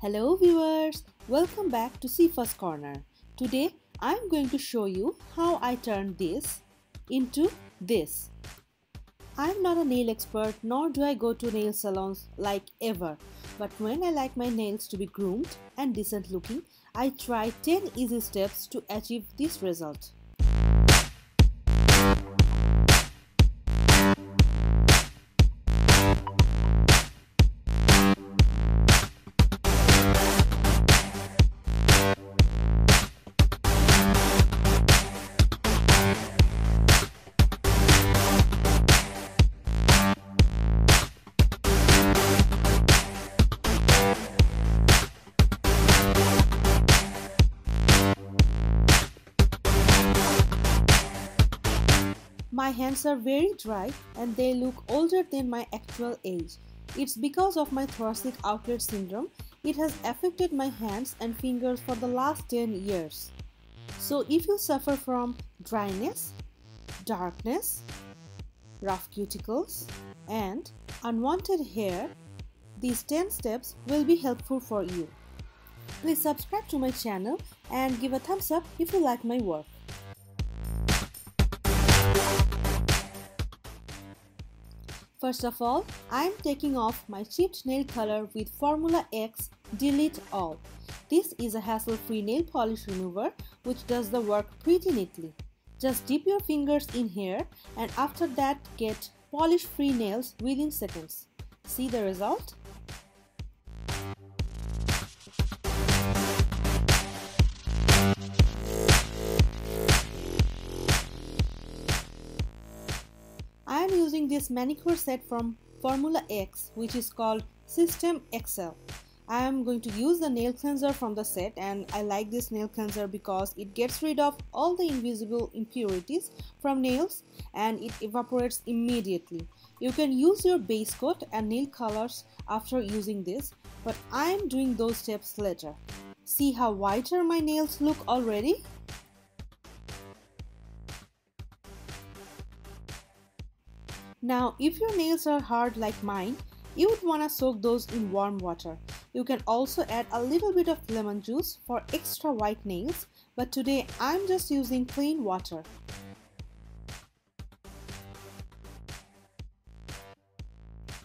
Hello viewers, welcome back to Sifa's Corner. Today I am going to show you how I turn this into this. I am not a nail expert, nor do I go to nail salons like ever, but when I like my nails to be groomed and decent looking, I try 10 easy steps to achieve this result. My hands are very dry and they look older than my actual age. It's because of my thoracic outlet syndrome. It has affected my hands and fingers for the last 10 years. So if you suffer from dryness, darkness, rough cuticles and unwanted hair, these 10 steps will be helpful for you. Please subscribe to my channel and give a thumbs up if you like my work. First of all, I am taking off my chipped nail color with Formula X Delete All. This is a hassle-free nail polish remover which does the work pretty neatly. Just dip your fingers in here and after that get polish-free nails within seconds. See the result? I am using this manicure set from Formula X, which is called System Xcel. I am going to use the nail cleanser from the set, and I like this nail cleanser because it gets rid of all the invisible impurities from nails and it evaporates immediately. You can use your base coat and nail colors after using this, but I am doing those steps later. See how whiter my nails look already? Now, if your nails are hard like mine, you would want to soak those in warm water. You can also add a little bit of lemon juice for extra white nails, but today I'm just using plain water.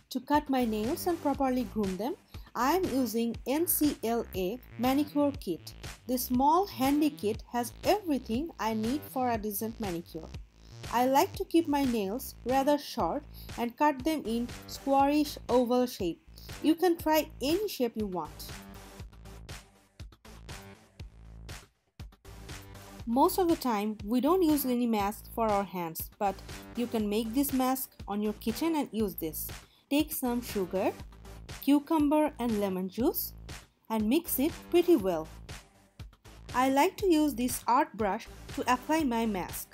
To cut my nails and properly groom them, I'm using NCLA Manicure Kit. This small handy kit has everything I need for a decent manicure. I like to keep my nails rather short and cut them in squarish oval shape. You can try any shape you want. Most of the time we don't use any mask for our hands, but you can make this mask on your kitchen and use this. Take some sugar, cucumber and lemon juice and mix it pretty well. I like to use this art brush to apply my mask.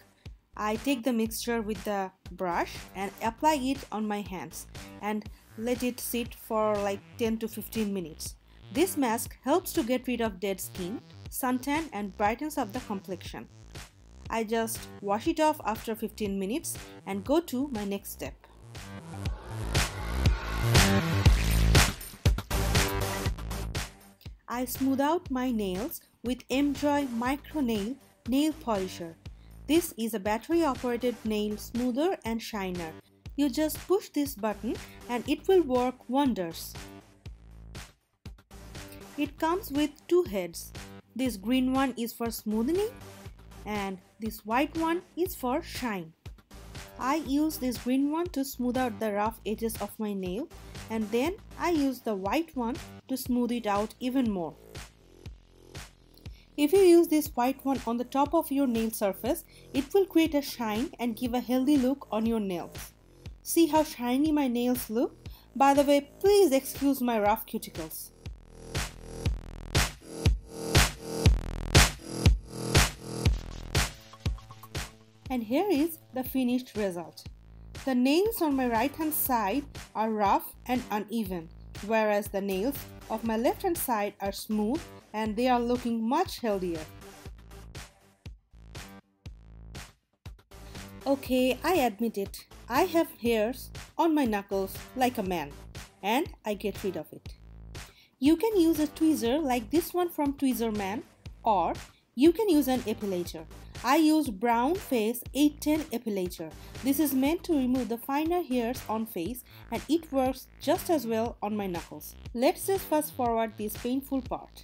I take the mixture with the brush and apply it on my hands and let it sit for like 10 to 15 minutes. This mask helps to get rid of dead skin, suntan and brightens up the complexion. I just wash it off after 15 minutes and go to my next step. I smooth out my nails with Emjoi Micro Nail Nail Polisher. This is a battery-operated nail smoother and shiner. You just push this button and it will work wonders. It comes with two heads. This green one is for smoothing and this white one is for shine. I use this green one to smooth out the rough edges of my nail and then I use the white one to smooth it out even more. If you use this white one on the top of your nail surface, it will create a shine and give a healthy look on your nails. See how shiny my nails look? By the way, please excuse my rough cuticles. And here is the finished result. The nails on my right hand side are rough and uneven, whereas the nails of my left hand side are smooth and they are looking much healthier. Okay, I admit it, I have hairs on my knuckles like a man and I get rid of it. You can use a tweezer like this one from Tweezerman, or you can use an epilator. I used Braun Face 810 epilator. This is meant to remove the finer hairs on face, and it works just as well on my knuckles. Let's just fast forward this painful part.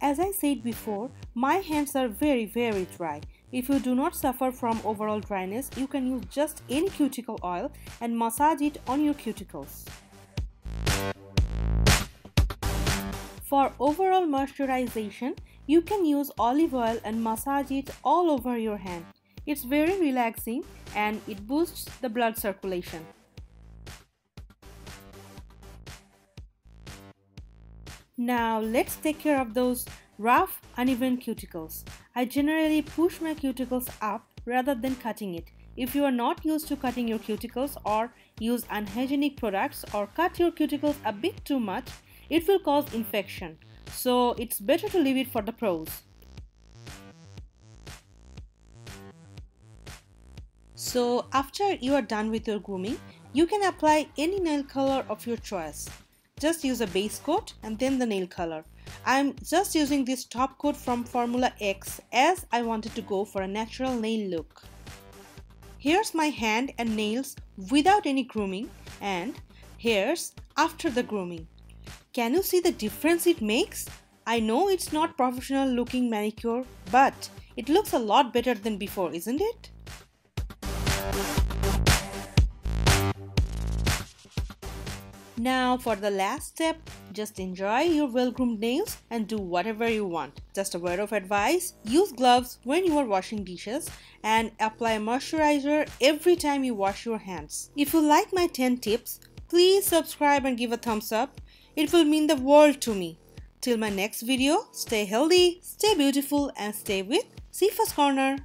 As I said before, my hands are very, very dry. If you do not suffer from overall dryness, you can use just any cuticle oil and massage it on your cuticles. For overall moisturization, you can use olive oil and massage it all over your hand. It's very relaxing and it boosts the blood circulation. Now let's take care of those rough, uneven cuticles. I generally push my cuticles up rather than cutting it. If you are not used to cutting your cuticles, or use unhygienic products, or cut your cuticles a bit too much, it will cause infection, so it's better to leave it for the pros. So after you are done with your grooming, you can apply any nail color of your choice. Just use a base coat and then the nail color. I'm just using this top coat from Formula X, as I wanted to go for a natural nail look. Here's my hand and nails without any grooming, and here's after the grooming. Can you see the difference it makes? I know it's not professional looking manicure, but it looks a lot better than before, isn't it? Now for the last step, just enjoy your well-groomed nails and do whatever you want. Just a word of advice, use gloves when you are washing dishes, and apply moisturizer every time you wash your hands. If you like my 10 tips, please subscribe and give a thumbs up. It will mean the world to me. Till my next video, stay healthy, stay beautiful, and stay with Sifa's Corner.